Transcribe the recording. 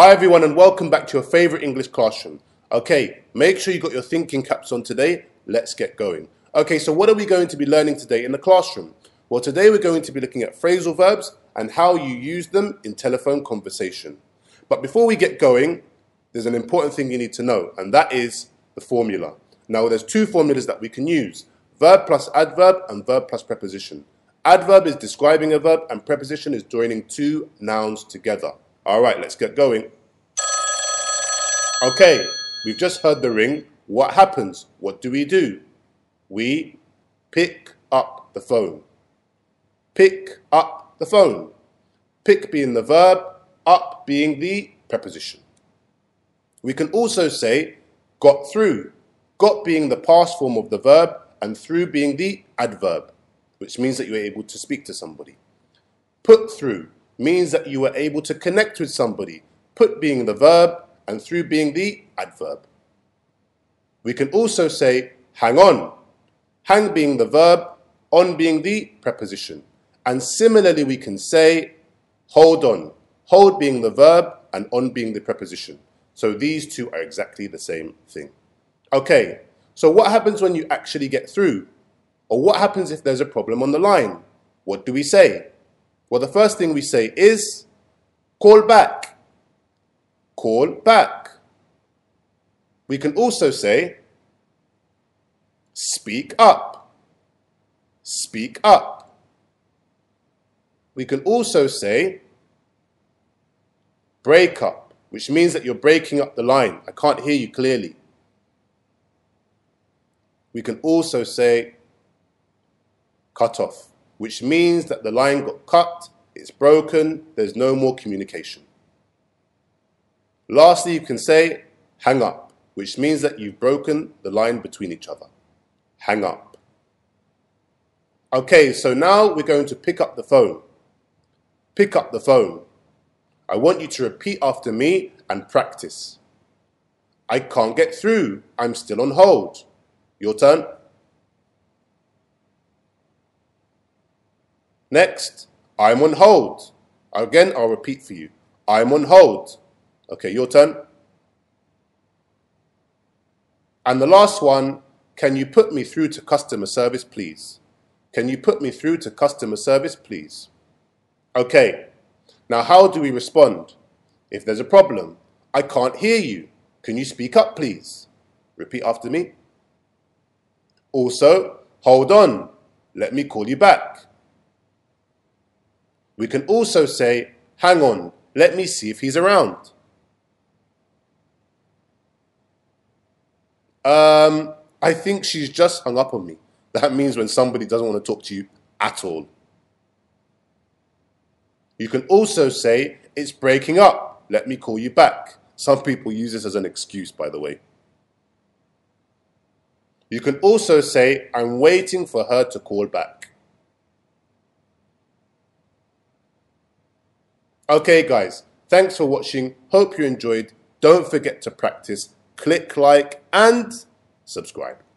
Hi everyone and welcome back to your favourite English classroom. Okay, make sure you got your thinking caps on today. Let's get going. Okay, so what are we going to be learning today in the classroom? Well, today we're going to be looking at phrasal verbs and how you use them in telephone conversation. But before we get going, there's an important thing you need to know, and that is the formula. Now, there's two formulas that we can use: verb plus adverb and verb plus preposition. Adverb is describing a verb and preposition is joining two nouns together. All right, let's get going. Okay, we've just heard the ring. What happens? What do? We pick up the phone. Pick up the phone. Pick being the verb, up being the preposition. We can also say got through. Got being the past form of the verb and through being the adverb, which means that you were able to speak to somebody. Put through means that you were able to connect with somebody, put being the verb and through being the adverb. We can also say hang on, hang being the verb, on being the preposition. And similarly we can say hold on, hold being the verb and on being the preposition. So these two are exactly the same thing. Okay, so what happens when you actually get through? Or what happens if there's a problem on the line? What do we say? Well, the first thing we say is call back. Call back. We can also say speak up. Speak up. We can also say break up, which means that you're breaking up the line. I can't hear you clearly. We can also say cut off, which means that the line got cut, it's broken, there's no more communication. Lastly, you can say hang up, which means that you've broken the line between each other. Hang up. Okay, so now we're going to pick up the phone. Pick up the phone. I want you to repeat after me and practice. I can't get through. I'm still on hold. Your turn. Next, I'm on hold. Again, I'll repeat for you. I'm on hold. Okay, your turn. And the last one, can you put me through to customer service, please? Can you put me through to customer service, please? Okay, now how do we respond? If there's a problem, I can't hear you. Can you speak up, please? Repeat after me. Also, hold on. Let me call you back. We can also say, hang on, let me see if he's around. I think she's just hung up on me. That means when somebody doesn't want to talk to you at all. You can also say, it's breaking up, let me call you back. Some people use this as an excuse, by the way. You can also say, I'm waiting for her to call back. Okay guys, thanks for watching. Hope you enjoyed. Don't forget to practice. Click like and subscribe.